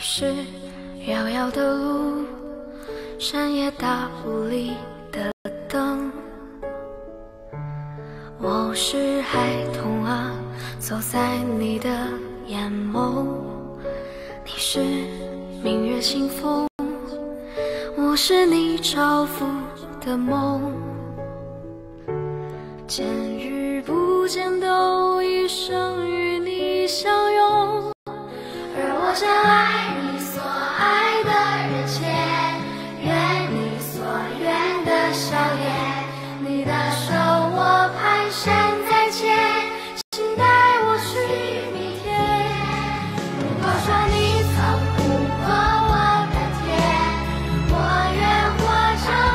是遥遥的路，深夜大雾里的灯。我是孩童啊，走在你的眼眸。你是明月清风，我是你朝拂的梦。见与不见都一生与你相拥，而我将爱你所爱的人间，愿你所愿的笑颜。你的手我蹒跚在牵，请带我去明天。如果说你曾护过我的天，我愿活成。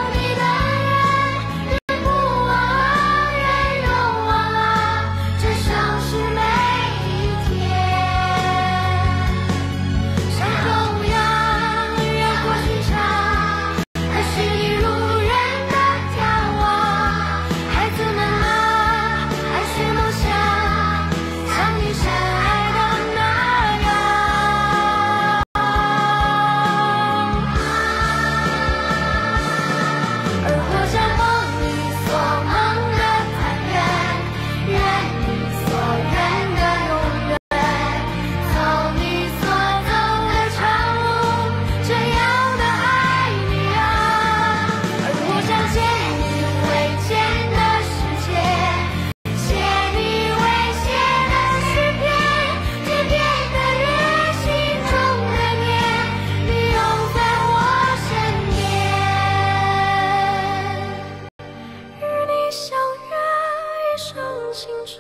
相约一生清澈，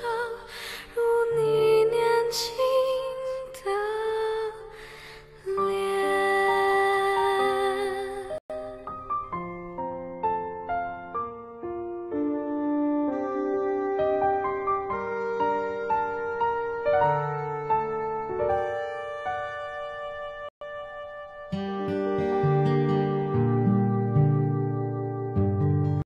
如你年轻。